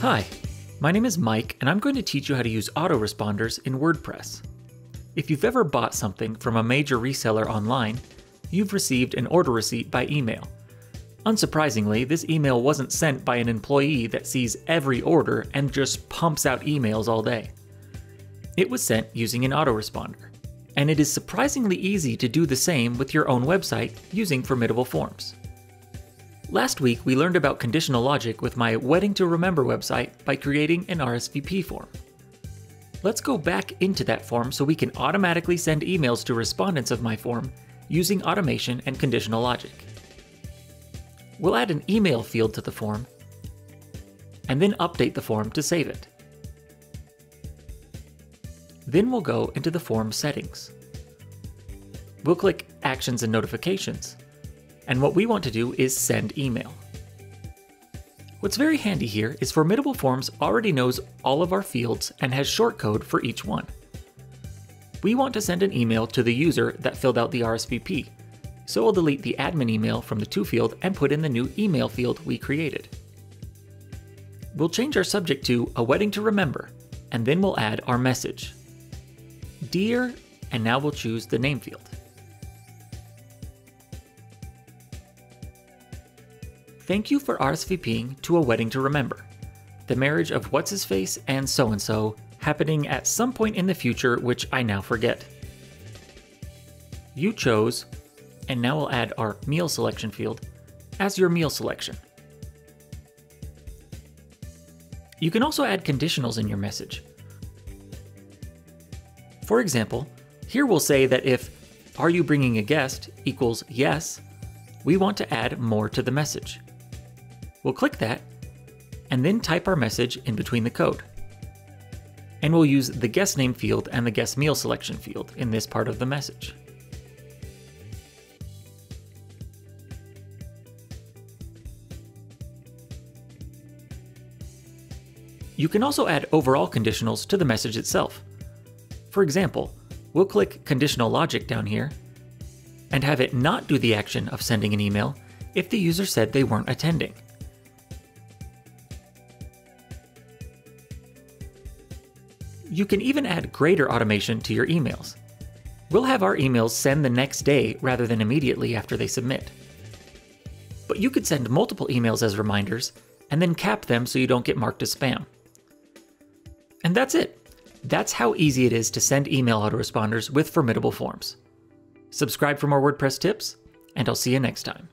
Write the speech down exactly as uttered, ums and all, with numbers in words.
Hi, my name is Mike, and I'm going to teach you how to use autoresponders in WordPress. If you've ever bought something from a major reseller online, you've received an order receipt by email. Unsurprisingly, this email wasn't sent by an employee that sees every order and just pumps out emails all day. It was sent using an autoresponder, and it is surprisingly easy to do the same with your own website using Formidable Forms. Last week, we learned about conditional logic with my Wedding to Remember website by creating an R S V P form. Let's go back into that form so we can automatically send emails to respondents of my form using automation and conditional logic. We'll add an email field to the form and then update the form to save it. Then we'll go into the form settings. We'll click Actions and Notifications. And what we want to do is send email. What's very handy here is Formidable Forms already knows all of our fields and has shortcode for each one. We want to send an email to the user that filled out the R S V P, so we'll delete the admin email from the to field and put in the new email field we created. We'll change our subject to A Wedding to Remember, and then we'll add our message. Dear, and now we'll choose the name field. Thank you for RSVPing to A Wedding to Remember, the marriage of What's-His-Face and so-and-so, happening at some point in the future, which I now forget. You chose, and now we'll add our meal selection field, as your meal selection. You can also add conditionals in your message. For example, here we'll say that if "Are you bringing a guest?" equals yes, we want to add more to the message. We'll click that, and then type our message in between the code. And we'll use the guest name field and the guest meal selection field in this part of the message. You can also add overall conditionals to the message itself. For example, we'll click Conditional Logic down here and have it not do the action of sending an email if the user said they weren't attending. You can even add greater automation to your emails. We'll have our emails send the next day rather than immediately after they submit. But you could send multiple emails as reminders and then cap them so you don't get marked as spam. And that's it. That's how easy it is to send email autoresponders with Formidable Forms. Subscribe for more WordPress tips, and I'll see you next time.